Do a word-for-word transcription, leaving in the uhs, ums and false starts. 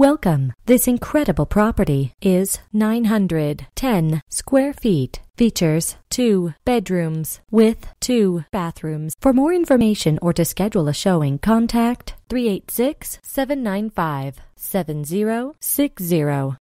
Welcome. This incredible property is nine hundred ten square feet. Features two bedrooms with two bathrooms. For more information or to schedule a showing, contact three eight six, seven nine five, seven zero six zero.